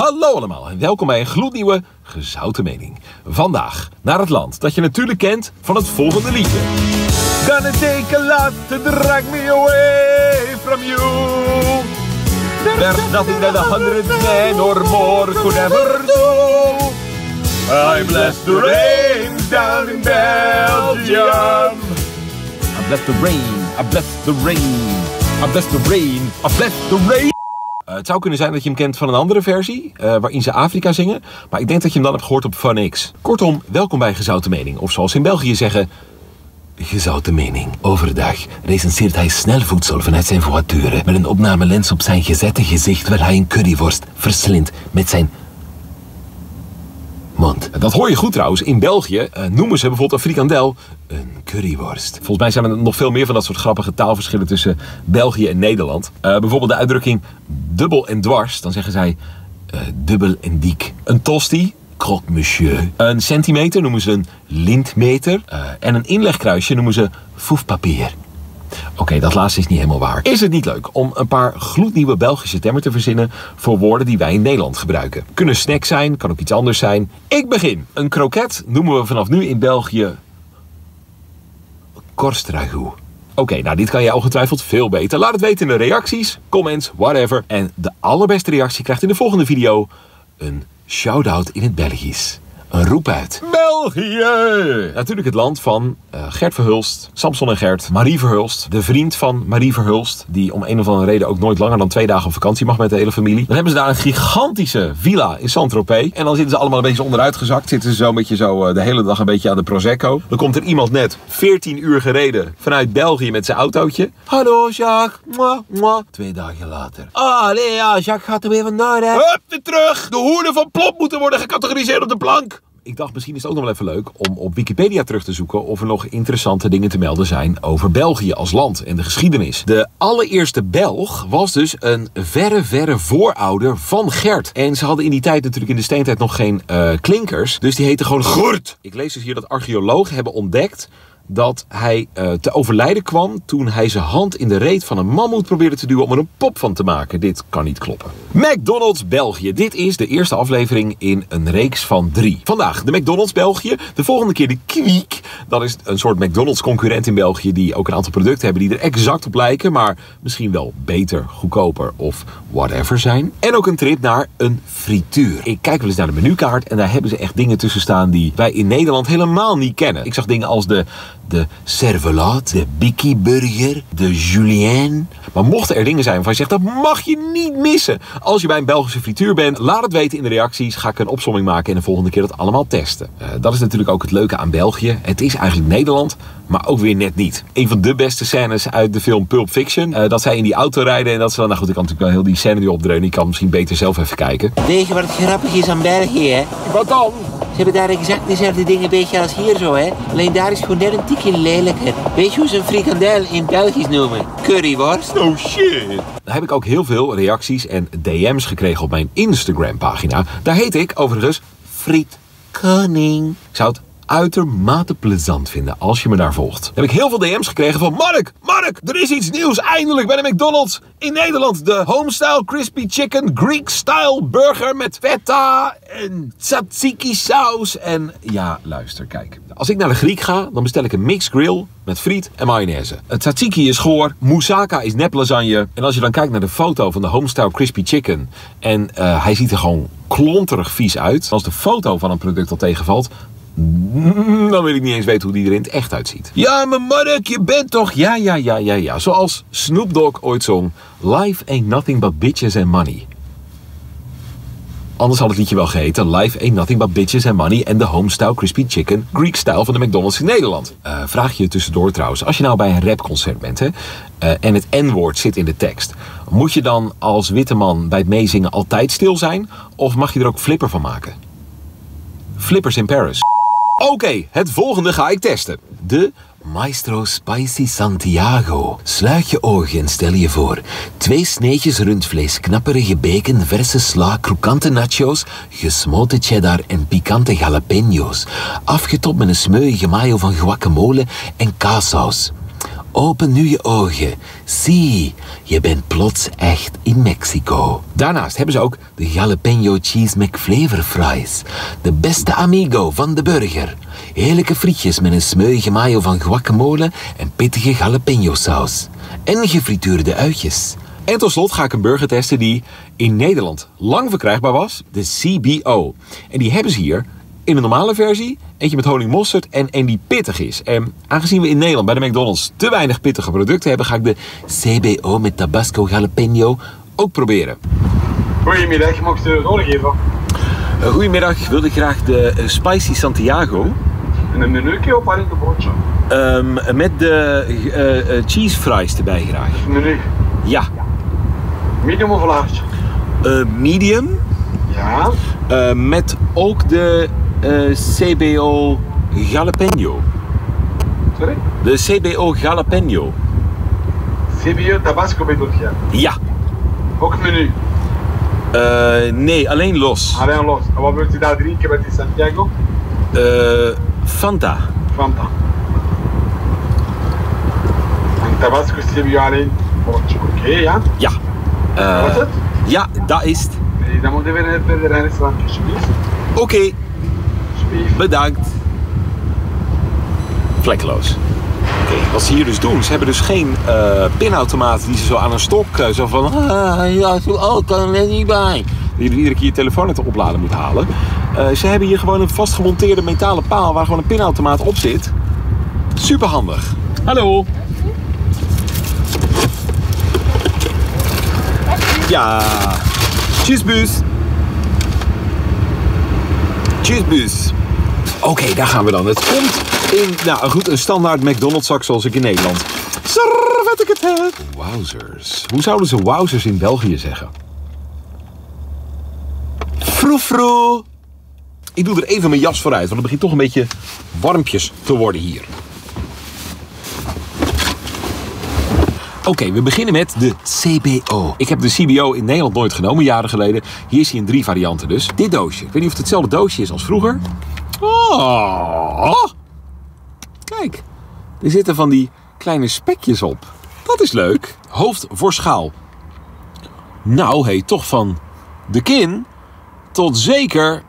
Hallo allemaal en welkom bij een gloednieuwe Gezouten Mening. Vandaag naar het land dat je natuurlijk kent van het volgende liedje. Gonna take a lot to drag me away from you. There's nothing that a hundred men or more could ever do. I bless the rain down in Belgium. I bless the rain, I bless the rain. I bless the rain, I bless the rain. Het zou kunnen zijn dat je hem kent van een andere versie, waarin ze Afrika zingen. Maar ik denk dat je hem dan hebt gehoord op Phonix. Kortom, welkom bij Gezouten Mening. Of zoals ze in België zeggen, Gezouten Mening. Overdag recenseert hij snel voedsel vanuit zijn voiture met een opnamelens op zijn gezette gezicht, waar hij een curryworst verslindt met zijn mond. Dat hoor je goed trouwens. In België noemen ze bijvoorbeeld een frikandel een curryworst. Volgens mij zijn er nog veel meer van dat soort grappige taalverschillen tussen België en Nederland. Bijvoorbeeld de uitdrukking dubbel en dwars. Dan zeggen zij dubbel en dik. Een tosti, croque monsieur. Een centimeter noemen ze een lintmeter. En een inlegkruisje noemen ze foefpapier. Oké, dat laatste is niet helemaal waar. Is het niet leuk om een paar gloednieuwe Belgische termen te verzinnen voor woorden die wij in Nederland gebruiken? Kunnen snacks zijn, kan ook iets anders zijn. Ik begin! Een kroket noemen we vanaf nu in België korstragout. Oké, dit kan jij ongetwijfeld veel beter. Laat het weten in de reacties, comments, whatever. En de allerbeste reactie krijgt in de volgende video een shout-out in het Belgisch. Een roep uit. België! Natuurlijk het land van Gert Verhulst, Samson en Gert, Marie Verhulst. De vriend van Marie Verhulst, die om een of andere reden ook nooit langer dan 2 dagen op vakantie mag met de hele familie. Dan hebben ze daar een gigantische villa in Saint-Tropez. En dan zitten ze allemaal een beetje onderuitgezakt. Zitten ze zo een beetje zo de hele dag een beetje aan de prosecco. Dan komt er iemand net 14 uur gereden vanuit België met zijn autootje. Hallo Jacques. Mwah, mwah. 2 dagen later. Allee ja, Jacques gaat er weer vandoor hè. Hup, weer terug. De hoeren van Plop moeten worden gecategoriseerd op de plank. Ik dacht, misschien is het ook nog wel even leuk om op Wikipedia terug te zoeken of er nog interessante dingen te melden zijn over België als land en de geschiedenis. De allereerste Belg was dus een verre voorouder van Gert. En ze hadden in die tijd natuurlijk in de steentijd nog geen klinkers, dus die heette gewoon Gert. Ik lees dus hier dat archeologen hebben ontdekt dat hij te overlijden kwam toen hij zijn hand in de reet van een mammoet probeerde te duwen om er een pop van te maken. Dit kan niet kloppen. McDonald's België. Dit is de eerste aflevering in een reeks van 3. Vandaag de McDonald's België. De volgende keer de Quick. Dat is een soort McDonald's concurrent in België die ook een aantal producten hebben die er exact op lijken, maar misschien wel beter, goedkoper of whatever zijn. En ook een trip naar een frituur. Ik kijk wel eens naar de menukaart en daar hebben ze echt dingen tussen staan die wij in Nederland helemaal niet kennen. Ik zag dingen als de Servelaat, de Bicky Burger, de Julienne. Maar mochten er dingen zijn waarvan je zegt, dat mag je niet missen. Als je bij een Belgische frituur bent, laat het weten in de reacties. Ga ik een opsomming maken en de volgende keer dat allemaal testen. Dat is natuurlijk ook het leuke aan België. Het is eigenlijk Nederland, maar ook weer net niet. Een van de beste scènes uit de film Pulp Fiction. Dat zij in die auto rijden en dat ze dan... Nou goed, ik kan natuurlijk wel heel die scène nu opdreunen. Ik kan misschien beter zelf even kijken. Weet je wat grappig is aan België, hè? Wat dan? Ze hebben daar exact dezelfde dingen, een beetje als hier zo, hè. Alleen daar is gewoon net een tikje lelijker. Weet je hoe ze een frikandel in Belgisch noemen? Curryworst. Oh shit. Daar heb ik ook heel veel reacties en DM's gekregen op mijn Instagram pagina. Daar heet ik overigens frietkoning. Ik zou het uitermate plezant vinden als je me daar volgt. Dan heb ik heel veel DM's gekregen van Mark, er is iets nieuws eindelijk bij de McDonald's in Nederland. De homestyle crispy chicken Greek style burger met feta en tzatziki saus. En ja, luister, kijk. Als ik naar de Griek ga, dan bestel ik een mixed grill met friet en mayonaise. Het tzatziki is goor, moussaka is nep lasagne. En als je dan kijkt naar de foto van de homestyle crispy chicken en hij ziet er gewoon klonterig vies uit. Als de foto van een product al tegenvalt, dan wil ik niet eens weten hoe die er in het echt uitziet. Ja, maar Mark, je bent toch... Ja. Zoals Snoop Dogg ooit zong. Life ain't nothing but bitches and money. Anders had het liedje wel geheten. Life ain't nothing but bitches and money. En de homestyle crispy chicken Greek style van de McDonald's in Nederland. Vraag je tussendoor trouwens. Als je nou bij een rapconcert bent, hè, en het N-woord zit in de tekst. Moet je dan als witte man bij het meezingen altijd stil zijn? Of mag je er ook flipper van maken? Flippers in Paris. Oké, het volgende ga ik testen. De Maestro Spicy Santiago. Sluit je ogen en stel je voor. 2 sneetjes rundvlees, knapperige bacon, verse sla, krokante nachos, gesmolten cheddar en pikante jalapeño's. Afgetopt met een smeuïge mayo van guacamole en kaassaus. Open nu je ogen. Zie, je bent plots echt in Mexico. Daarnaast hebben ze ook de Jalapeño Cheese McFlavor Fries. De beste amigo van de burger. Heerlijke frietjes met een smeuïge mayo van guacamole en pittige jalapeno saus. En gefrituurde uitjes. En tot slot ga ik een burger testen die in Nederland lang verkrijgbaar was. De CBO. En die hebben ze hier in een normale versie. Eentje met honingmosterd en die pittig is. En aangezien we in Nederland bij de McDonald's te weinig pittige producten hebben, ga ik de CBO met Tabasco Jalapeno ook proberen. Goedemiddag, mag ik de nodig geven? Goedemiddag, wilde ik graag de Spicy Santiago. En een menuke of alleen de broodje? Met de cheese fries erbij graag. Menu? Ja. Medium of large? Medium. Ja. Met ook de CBO Jalapeño. Sorry? De CBO Jalapeño. CBO Tabasco bedoel je? Ja. Ook menu? Nee, alleen los. Alleen los. En wat wilt u daar drinken met die Santiago? Fanta. Fanta. En Tabasco CBO alleen? Oké, ja? Ja. Wat is het? Ja, dat is het. Nee, dan moeten we even verder naar het restaurant, alsjeblieft. Oké. Bedankt. Vlekloos. Okay, wat ze hier dus doen, ze hebben dus geen pinautomaat die ze zo aan een stok, zo van ja, zo oud, er niet bij. Die iedere keer je telefoon uit de opladen moet halen. Ze hebben hier gewoon een vastgemonteerde metalen paal waar gewoon een pinautomaat op zit. Super handig. Hallo. Ja. Cheesebus. Cheesebus. Oké, daar gaan we dan. Het komt in, nou goed, een standaard McDonald's zak zoals ik in Nederland. Wat ik het heb. Wowzers. Hoe zouden ze wowzers in België zeggen? Froefroe. Ik doe er even mijn jas vooruit, want het begint toch een beetje warmpjes te worden hier. Oké, we beginnen met de CBO. Ik heb de CBO in Nederland nooit genomen, jaren geleden. Hier is hij in 3 varianten dus. Dit doosje. Ik weet niet of het hetzelfde doosje is als vroeger. Oh. Kijk, er zitten van die kleine spekjes op. Dat is leuk. Hoofd voor schaal. Nou, hé, toch van de kin tot zeker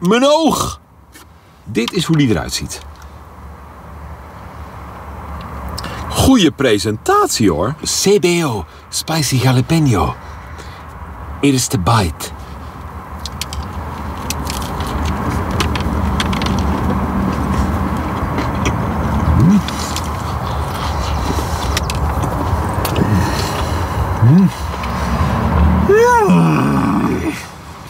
mijn oog. Dit is hoe die eruit ziet. Goeie presentatie hoor. CBO, Spicy Jalapeño. Eerste bite.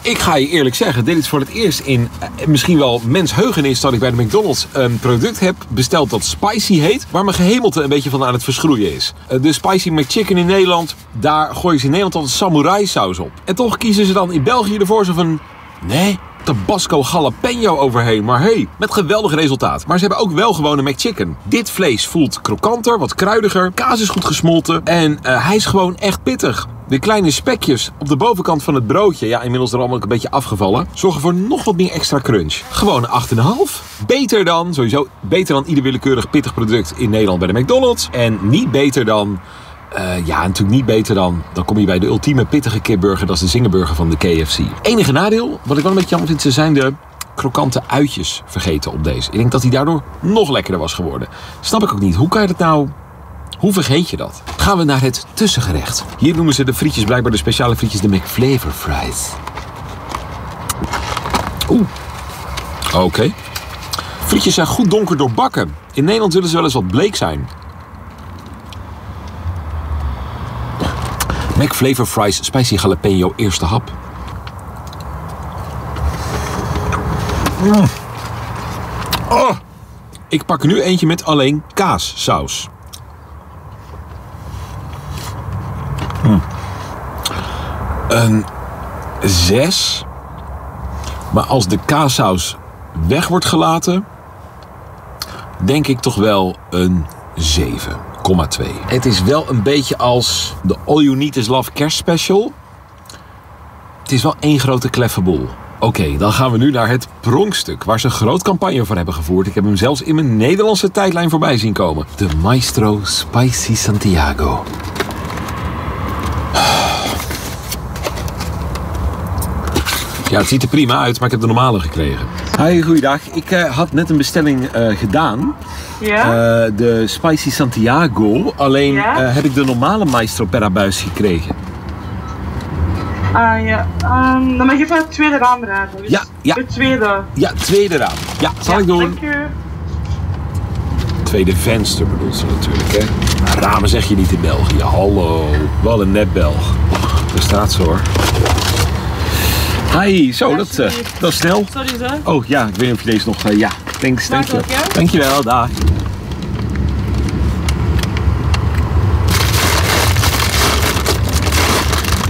Ik ga je eerlijk zeggen, dit is voor het eerst in misschien wel mensheugenis dat ik bij de McDonald's een product heb besteld dat spicy heet, waar mijn gehemelte een beetje van aan het verschroeien is. De spicy McChicken in Nederland, daar gooien ze in Nederland altijd samurai saus op. En toch kiezen ze dan in België ervoor zo van, nee, Tabasco Jalapeno overheen, maar hey, met geweldig resultaat. Maar ze hebben ook wel gewoon een McChicken. Dit vlees voelt krokanter, wat kruidiger, kaas is goed gesmolten en hij is gewoon echt pittig. De kleine spekjes op de bovenkant van het broodje, ja inmiddels er allemaal een beetje afgevallen, zorgen voor nog wat meer extra crunch. Gewoon 8,5. Beter dan, sowieso, beter dan ieder willekeurig pittig product in Nederland bij de McDonald's. En niet beter dan, ja natuurlijk niet beter dan, dan kom je bij de ultieme pittige kipburger, dat is de Zingerburger van de KFC. Enige nadeel, wat ik wel een beetje jammer vind, ze zijn de krokante uitjes vergeten op deze. Ik denk dat die daardoor nog lekkerder was geworden. Snap ik ook niet, hoe kan je dat nou... Hoe vergeet je dat? Gaan we naar het tussengerecht. Hier noemen ze de frietjes, blijkbaar de speciale frietjes, de McFlavor Fries. Oeh. Oké. Frietjes zijn goed donker doorbakken. In Nederland zullen ze wel eens wat bleek zijn. McFlavor Fries, Spicy Jalapeño, eerste hap. Oh. Ik pak er nu eentje met alleen kaassaus. Een 6, maar als de kaassaus weg wordt gelaten, denk ik toch wel een 7,2. Het is wel een beetje als de All You Need Is Love kerstspecial. Het is wel één grote kleffenboel. Oké, dan gaan we nu naar het pronkstuk, waar ze een groot campagne voor hebben gevoerd. Ik heb hem zelfs in mijn Nederlandse tijdlijn voorbij zien komen. De Maestro Spicy Santiago. Ja, het ziet er prima uit, maar ik heb de normale gekregen. Hi, goeiedag. Ik had net een bestelling gedaan. Ja? De Spicy Santiago. Alleen ja? Heb ik de normale Maestro per abuis gekregen. Ja. Dan mag je van het tweede raam raden. Dus ja, ja. Het tweede. Ja, tweede raam. Ja, zal ik doen. Dank je. Tweede venster bedoelt ze natuurlijk, hè. Nou, ramen zeg je niet in België. Hallo. Wel een net Belg. Daar staat ze hoor. Hi, zo, ja, dat is snel. Sorry zo. Oh ja, ik weet niet of je deze nog... ja, thanks, dankjewel. Dankjewel, dag.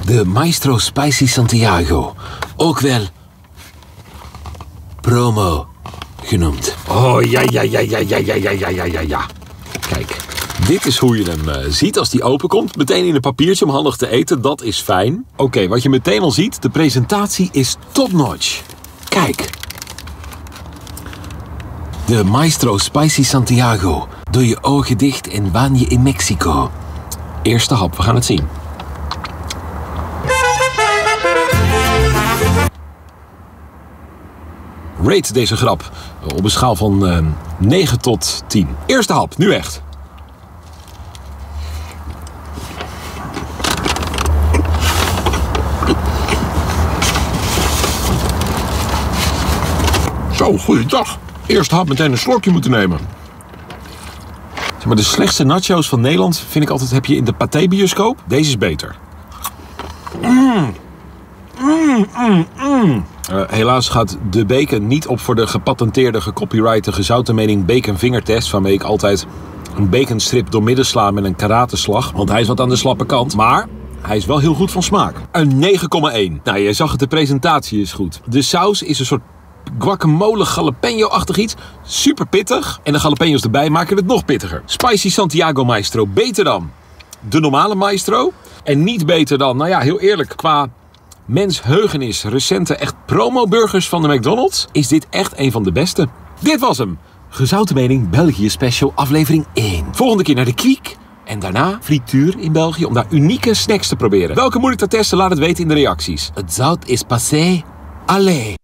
De Maestro Spicy Santiago, ook wel promo genoemd. Oh ja, ja, ja, ja, ja, ja, ja, ja, ja, ja. Kijk, dit is hoe je hem ziet als die openkomt. Meteen in een papiertje om handig te eten, dat is fijn. Oké, wat je meteen al ziet, de presentatie is topnotch. Kijk. De Maestro Spicy Santiago. Doe je ogen dicht en waan je in Mexico. Eerste hap, we gaan het zien. Rate deze grap op een schaal van 9 tot 10. Eerste hap, nu echt. Zo, goeiedag. Eerste hap meteen een slokje moeten nemen. Zeg maar, de slechtste nachos van Nederland vind ik altijd heb je in de paté-bioscoop. Deze is beter. Helaas gaat de bacon niet op voor de gepatenteerde, gecopyrighte Gezouten Mening bacon vingertest, waarmee ik altijd een baconstrip doormidden sla met een karateslag, want hij is wat aan de slappe kant. Maar hij is wel heel goed van smaak. Een 9,1. Nou, je zag het, de presentatie is goed. De saus is een soort guacamole jalapeno-achtig iets. Super pittig. En de jalapeños erbij maken het nog pittiger. Spicy Santiago Maestro. Beter dan de normale Maestro. En niet beter dan, nou ja, heel eerlijk, qua... mensheugenis, recente echt promo-burgers van de McDonald's, is dit echt een van de beste. Dit was hem. Gezouten Mening België Special aflevering 1. Volgende keer naar de Quick en daarna frituur in België om daar unieke snacks te proberen. Welke moet ik daar testen? Laat het weten in de reacties. Het zout is passé. Allee.